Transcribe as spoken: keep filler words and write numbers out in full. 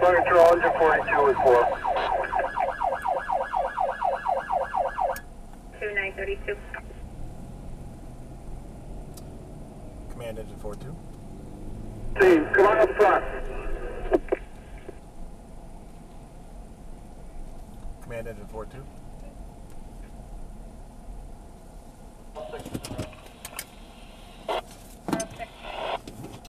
Clearing through all your forty-two is four. two nine three two. Command engine four two. Team, come on up front. Command engine four two.